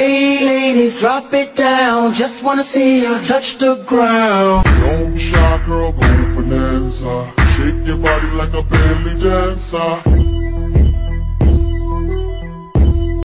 Hey ladies, drop it down, just wanna see you touch the ground. Don't shy girl, go bonanza. Shake your body like a belly dancer.